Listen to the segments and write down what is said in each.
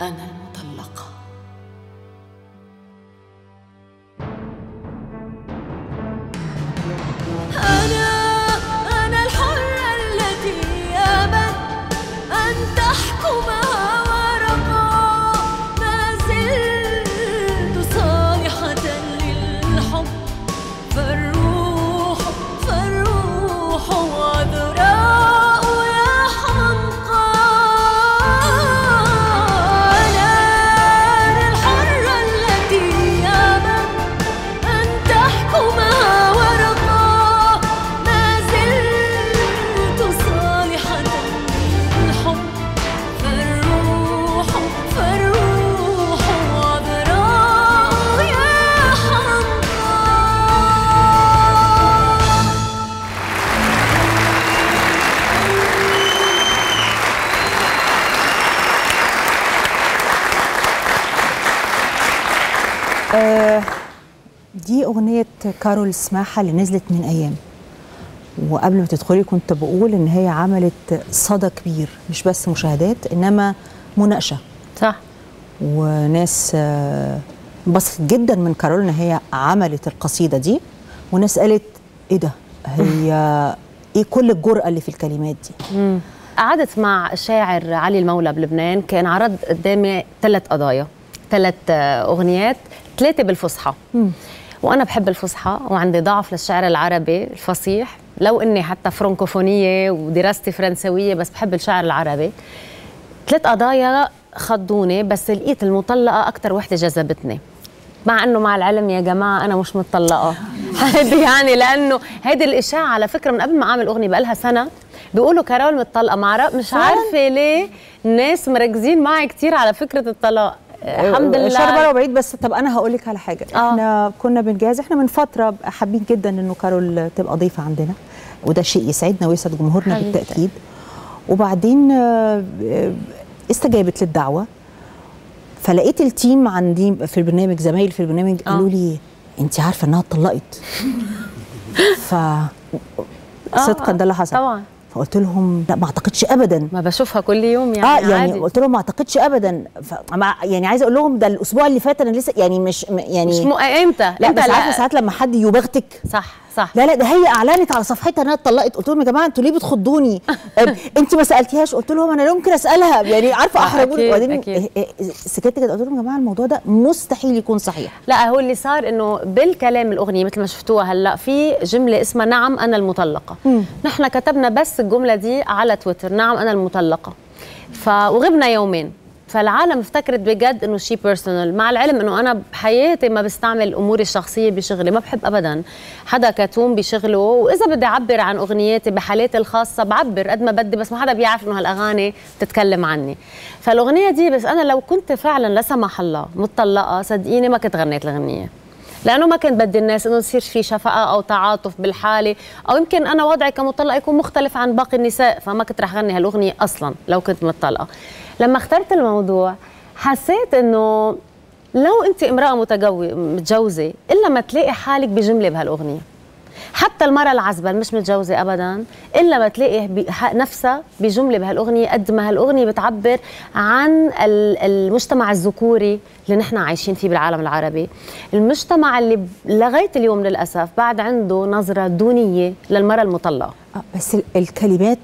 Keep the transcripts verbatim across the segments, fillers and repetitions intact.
أنا المطلقة. أنا أنا الحرة التي أبت أن تحكم هوى، ما زلت صالحة للحب، فالروح فالروح وذراء يا حمقى. أنا أنا الحرة التي أبت أن تحكم دي أغنية كارول سماحة اللي نزلت من أيام، وقبل ما تدخلي كنت بقول إن هي عملت صدى كبير، مش بس مشاهدات إنما مناقشة، صح، وناس انبسطت جدا من كارول إن هي عملت القصيدة دي، وناس قالت إيه ده، هي إيه كل الجرأة اللي في الكلمات دي. قعدت مع الشاعر علي المولى بلبنان، كان عرض قدامي ثلاث قضايا، ثلاث أغنيات، ثلاثة بالفصحى، وأنا بحب الفصحى وعندي ضعف للشعر العربي الفصيح، لو إني حتى فرنكوفونية ودراستي فرنسوية بس بحب الشعر العربي. ثلاث قضايا خضوني، بس لقيت المطلقة أكتر وحدة جذبتني، مع إنه مع العلم يا جماعة أنا مش متطلقة هيدي يعني، لأنه هيدي الإشاعة على فكرة من قبل ما أعمل أغنية بقالها سنة بيقولوا كارول متطلقة، مع مش عارفة ليه الناس مركزين معي كتير على فكرة الطلاق. الحمد لله شربة وبعيد. بس طب انا هقول لك على حاجه، آه. احنا كنا بنجهز، احنا من فتره حابين جدا انه كارول تبقى ضيفه عندنا، وده شيء يسعدنا ويسعد جمهورنا بالتاكيد. وبعدين استجابت للدعوه، فلقيت التيم عندي في البرنامج، زمايلي في البرنامج آه. قالوا لي انت عارفه انها اتطلقت؟ ف صدقا ده اللي حصل طبعا. فقلت لهم لا ما اعتقدش ابدا، ما بشوفها كل يوم يعني، اه يعني عادي. قلت لهم ما اعتقدش ابدا، يعني عايزه اقول لهم ده الاسبوع اللي فات انا لسه يعني مش يعني مش امتى، لا بس عارفه ساعات لما حد يباغتك، صح صح، لا لا ده هي اعلنت على صفحتها انها اتطلقت. قلت لهم يا جماعه انتوا ليه بتخضوني؟ انت ما سالتيهاش. قلت لهم انا يمكن اسالها يعني، عارفه احرجوني. وبعدين سكتت كده، قلت لهم يا جماعه الموضوع ده مستحيل يكون صحيح. لا هو اللي صار انه بالكلام الاغنيه مثل ما شفتوها هلا في جمله اسمها نعم انا المطلقه، م. نحن كتبنا بس الجمله دي على تويتر، نعم انا المطلقه، ف وغبنا يومين، فالعالم افتكرت بجد انه شيء بيرسونال، مع العلم انه انا بحياتي ما بستعمل اموري الشخصيه بشغلي، ما بحب ابدا حدا كتوم بشغله، واذا بدي اعبر عن اغنياتي بحالاتي الخاصه بعبر قد ما بدي، بس ما حدا بيعرف انه هالاغاني بتتكلم عني. فالاغنيه دي بس انا لو كنت فعلا لا سمح الله متطلقه صدقيني ما كنت غنيت الاغنيه، لانه ما كنت بدي الناس انه يصير في شفقه او تعاطف بالحاله، او يمكن انا وضعي كمطلقه يكون مختلف عن باقي النساء، فما كنت رح غني هالاغنيه اصلا لو كنت متطلقه. لما اخترت الموضوع حسيت انه لو انت امراه متجوزه الا ما تلاقي حالك بجمله بهالاغنيه، حتى المراه العزبه مش متجوزه ابدا الا ما تلاقي نفسها بجمله بهالاغنيه، قد ما هالاغنيه بتعبر عن المجتمع الذكوري اللي نحن عايشين فيه بالعالم العربي، المجتمع اللي لغايه اليوم للاسف بعد عنده نظره دونيه للمراه المطلقه. بس الكلمات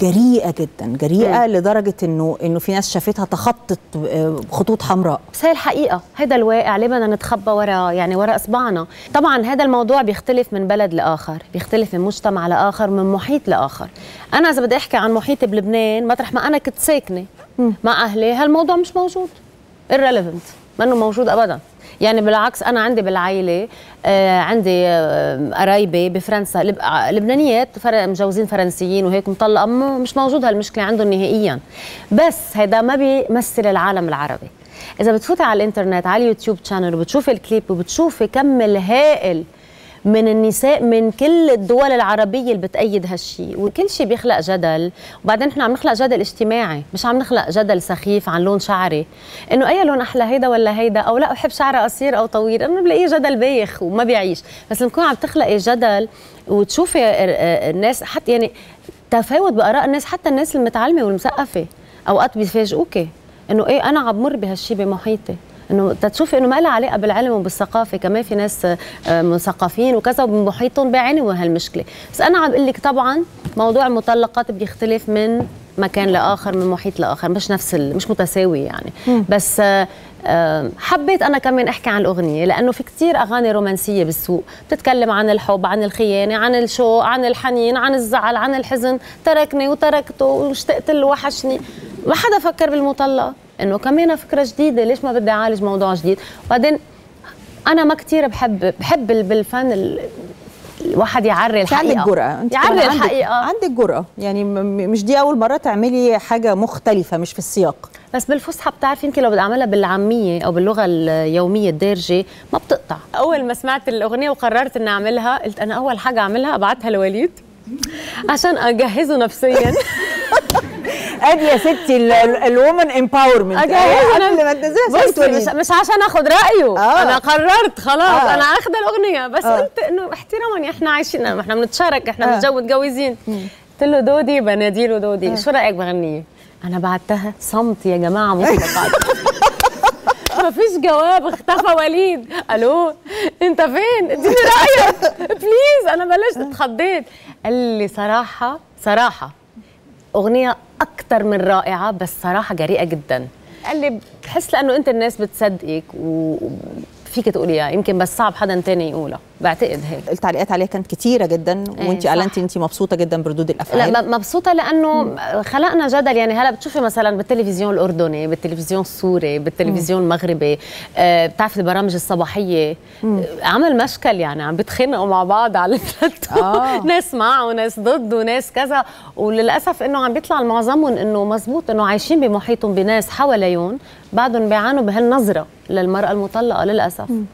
جريئه جدا، جريئه مم. لدرجه انه انه في ناس شافتها تخطت خطوط حمراء. بس هي الحقيقه، هذا الواقع، ليه بدنا نتخبى ورا يعني ورا اصبعنا؟ طبعا هذا الموضوع بيختلف من بلد لاخر، بيختلف من مجتمع لاخر، من محيط لاخر. انا اذا بدي احكي عن محيطي بلبنان مطرح ما انا كنت ساكنه مم. مع اهلي، هالموضوع مش موجود، irrelevant، منه موجود ابدا. يعني بالعكس انا عندي بالعائله آه عندي قرايبي آه بفرنسا لب... لبنانيات مجوزين فرنسيين وهيك مطلقه، مش موجوده هالمشكله عندهم نهائيا. بس هذا ما بيمثل العالم العربي. اذا بتفوتي على الانترنت على اليوتيوب شانل وبتشوفي الكليب وبتشوفي كم الهائل من النساء من كل الدول العربيه اللي بتأيد هالشيء، وكل شيء بيخلق جدل. وبعدين نحن عم نخلق جدل اجتماعي، مش عم نخلق جدل سخيف عن لون شعري، انه اي لون احلى هيدا ولا هيدا، او لا احب شعري قصير او طويل، انه بلاقيه جدل بايخ وما بيعيش. بس لما تكون عم تخلقي جدل وتشوفي الناس، حتى يعني تفاوت باراء الناس، حتى الناس المتعلمه والمثقفه اوقات بيفاجئوكي، انه ايه انا عم بمر بهالشيء بمحيطي، انه تشوفي انه ما لها علاقه بالعلم وبالثقافه، كمان في ناس مثقفين وكذا وبمحيطهم بيعانوا من هالمشكله، بس انا عم بقول لك طبعا موضوع المطلقات بيختلف من مكان لاخر، من محيط لاخر، مش نفس مش متساوي يعني. م. بس حبيت انا كمان احكي عن الاغنيه لانه في كثير اغاني رومانسيه بالسوق بتتكلم عن الحب، عن الخيانه، عن الشوق، عن الحنين، عن الزعل، عن الحزن، تركني وتركته واشتقت له وحشني، ما حدا فكر بالمطلقه، انه كمان فكره جديده، ليش ما بدي اعالج موضوع جديد؟ وبعدين انا ما كثير بحب بحب بالفن ال... الواحد يعري الحقيقه. عندك جرأة، انت يعري الحقيقه، عندك جرأة، يعني مش دي اول مره تعملي حاجه مختلفه مش في السياق. بس بالفصحى بتعرفي يمكن لو بدي اعملها بالعاميه او باللغه اليوميه الدارجه ما بتقطع. اول ما سمعت الاغنيه وقررت اني اعملها، قلت انا اول حاجه اعملها ابعتها لوليد عشان اجهزه نفسيا. ادي يا ستي الومن امباورمنت، اجهزه ما تنزلش، مش عشان اخد رايه. آه. انا قررت خلاص. آه. انا اخذ الاغنيه بس. آه. قلت انه احتراما، احنا عايشين، احنا بنتشارك، احنا متجوزين. آه. قلت له دودي بناديله دودي. آه. شو رايك بغنيه؟ انا بعتها صمت يا جماعه مطلقات. مفيش جواب، اختفى وليد. الو انت فين؟ اديني رايك بليز. انا بلشت اتخضيت، قال لي صراحه صراحه اغنيه اكثر من رائعه، بس صراحه جريئه جدا. قال لي بحس لانه انت الناس بتصدقك وفيك تقوليها، يمكن بس صعب حدا ثاني يقولها، بعتقد هيك. التعليقات عليها كانت كثيره جدا، وانت اعلنتي انت مبسوطه جدا بردود الافعال. لا مبسوطه لانه م. خلقنا جدل، يعني هلا بتشوفي مثلا بالتلفزيون الاردني، بالتلفزيون السوري، بالتلفزيون م. المغربي، آه بتعرفي البرامج الصباحيه، م. عمل مشكل، يعني عم بيتخانقوا مع بعض على البلاتو. آه. ناس مع وناس ضد وناس كذا، وللاسف انه عم بيطلع معظمهم انه مزبوط انه عايشين بمحيطهم بناس حواليهم بعدهم بيعانوا بهالنظره للمراه المطلقه للاسف. م.